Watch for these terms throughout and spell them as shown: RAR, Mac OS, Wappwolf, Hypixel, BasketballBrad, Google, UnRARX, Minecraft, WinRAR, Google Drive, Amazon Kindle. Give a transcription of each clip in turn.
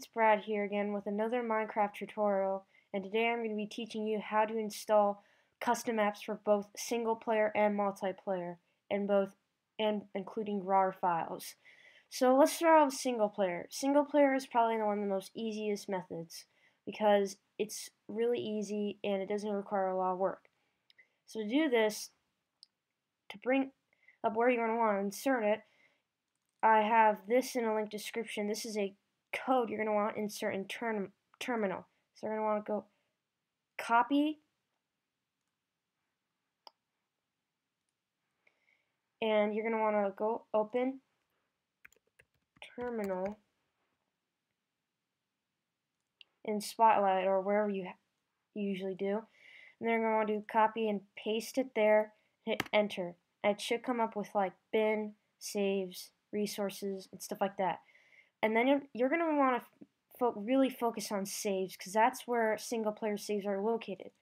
it's Brad here again with another Minecraft tutorial, and today I'm going to be teaching you how to install custom apps for both single player and multiplayer, and including RAR files. So let's start off with single player. Single player is probably one of the most easiest methods because it's really easy and it doesn't require a lot of work. So to do this, to bring up where you're going to want to insert it, I have this in a link description. This is a code you're going to want to insert in terminal. So you're going to want to go copy and you're going to want to go open terminal in Spotlight or wherever you usually do. And then you're going to want to do copy and paste it there, hit enter. And it should come up with like bin, saves, resources, and stuff like that. And then you're going to want to really focus on saves because that's where single player saves are located.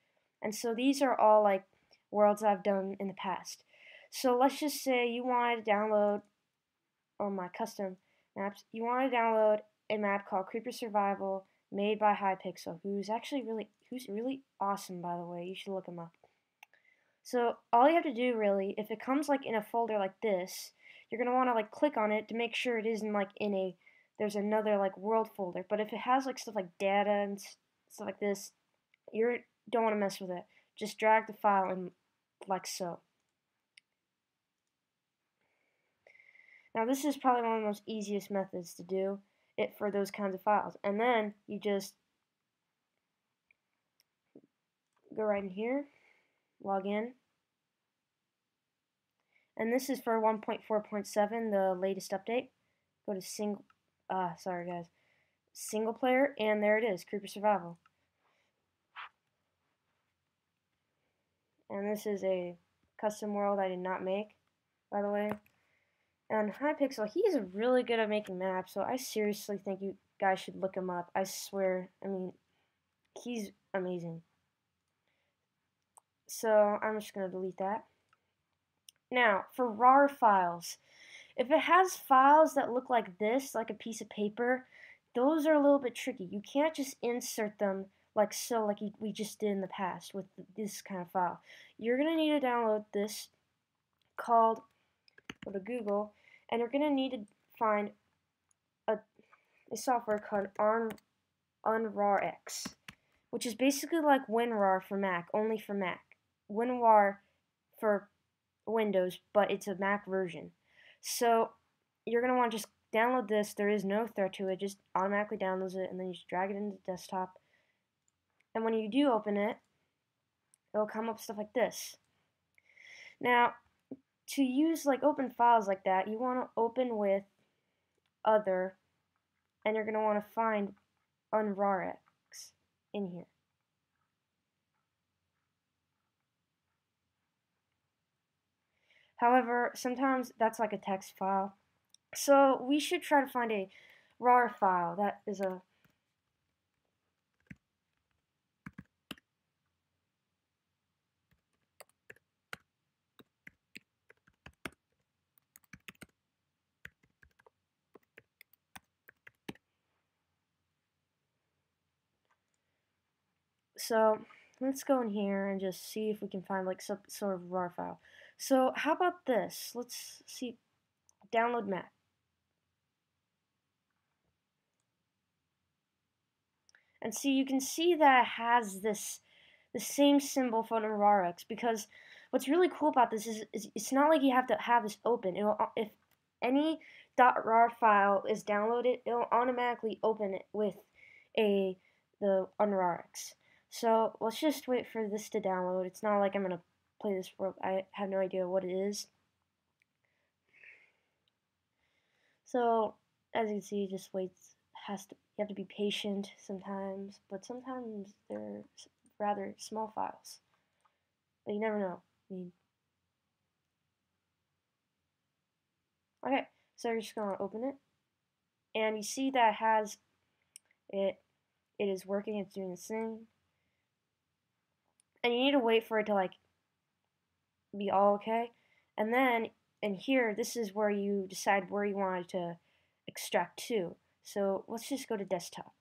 And so these are all like worlds I've done in the past. So let's just say you wanted to download on my custom maps. You want to download a map called Creeper Survival made by Hypixel, who's really awesome, by the way. You should look him up. So all you have to do really, if it comes like in a folder like this, you're gonna want to like click on it to make sure it isn't like in a there's another like world folder. But if it has like stuff like data and stuff like this, you don't want to mess with it. Just drag the file in like so. Now this is probably one of the most easiest methods to do it for those kinds of files. And then you just go right in here, log in. And this is for 1.4.7, the latest update. Go to single player, and there it is, Creeper Survival. And this is a custom world I did not make, by the way. And Hypixel, he's really good at making maps, so I seriously think you guys should look him up. I swear, I mean, he's amazing. So I'm just gonna delete that. Now, for RAR files, if it has files that look like this, like a piece of paper, those are a little bit tricky. You can't just insert them like so, like we just did in the past with this kind of file. You're going to need to download this called, go to Google, and you're going to need to find a software called UnRARX, which is basically like WinRAR for Mac, only for Mac. WinRAR for Windows, but it's a Mac version. So you're going to want to just download this. There is no threat to it. Just automatically downloads it, and then you just drag it into the desktop. And when you do open it, it'll come up with stuff like this. Now, to use like open files like that, you want to open with other, and you're going to want to find UnRARX in here. However, sometimes that's like a text file. So we should try to find a RAR file that is a So let's go in here and just see if we can find like some sort of RAR file. So how about this? Let's see, download map. And see, you can see that it has the same symbol for UnRARX, because what's really cool about this is it's not like you have to have this open. It'll, if any .rar file is downloaded, it'll automatically open it with the UnRARX. So let's just wait for this to download. It's not like I'm gonna play this world. I have no idea what it is. So as you can see, it just waits. You have to be patient sometimes, but sometimes they're rather small files. But you never know. I mean, okay, so you're just gonna open it, and you see that it has it. It is working. It's doing its thing, and you need to wait for it to like be all okay, and then in here, this is where you decide where you want it to extract to. So let's just go to desktop,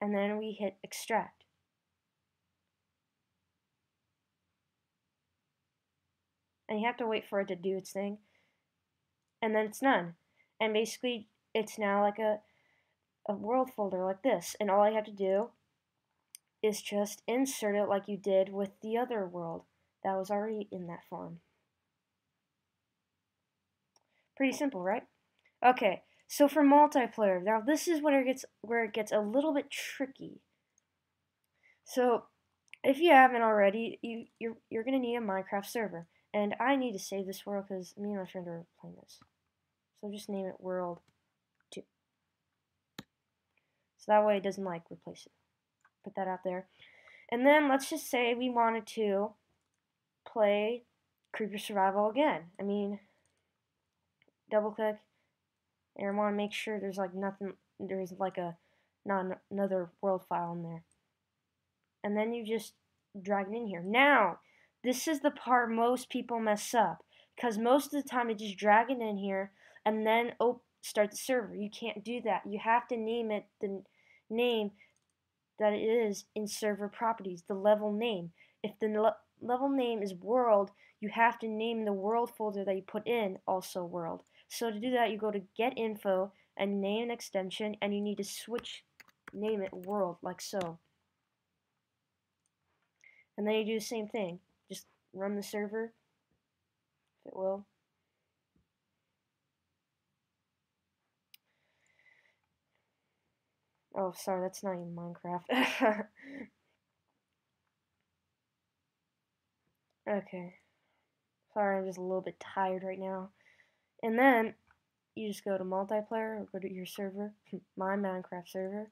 and then we hit extract. And you have to wait for it to do its thing, and then it's done. And basically, it's now like a world folder like this, and all I have to do is just insert it like you did with the other world that was already in that form. Pretty simple, right? Okay, so for multiplayer, now this is where it gets a little bit tricky. So if you haven't already, you're gonna need a Minecraft server. And I need to save this world because me and my friend are playing this. So just name it World 2. So that way it doesn't like replace it. Put that out there. And then let's just say we wanted to play Creeper Survival again. I mean, double click. And I want to make sure there's like nothing, there's like another world file in there. And then you just drag it in here. Now, this is the part most people mess up, because most of the time they just drag it in here and then start the server. You can't do that. You have to name it the name that it is in server properties, the level name. If the level name is world, you have to name the world folder that you put in also world. So to do that, you go to get info and name an extension, and you need to name it world like so. And then you do the same thing. Just run the server, if it will. Oh, sorry, that's not even Minecraft. Okay. Sorry, I'm just a little bit tired right now. And then you just go to multiplayer, or go to your server, my Minecraft server.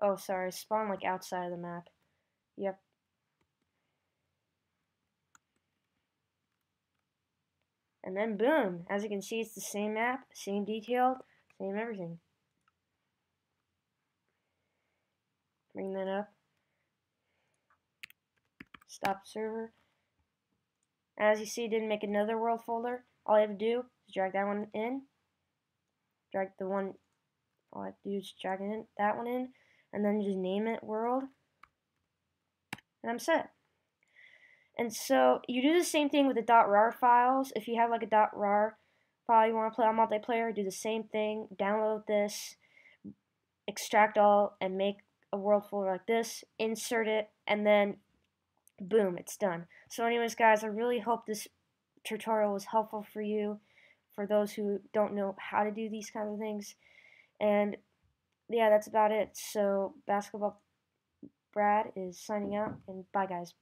Oh, sorry, spawn like outside of the map. Yep. And then boom! As you can see, it's the same map, same detail, same everything. Bring that up. Stop server. As you see, it didn't make another world folder. All I have to do is drag that one in. Drag the one. All I have to do is drag it in, that one in. And then just name it world, and I'm set. And so you do the same thing with the .rar files. If you have like a .rar file you want to play on multiplayer, do the same thing. Download this, extract all, and make a world folder like this. Insert it, and then boom, it's done. So anyways, guys, I really hope this tutorial was helpful for you, for those who don't know how to do these kinds of things. And yeah, that's about it. So BasketballBrad is signing out, and bye, guys.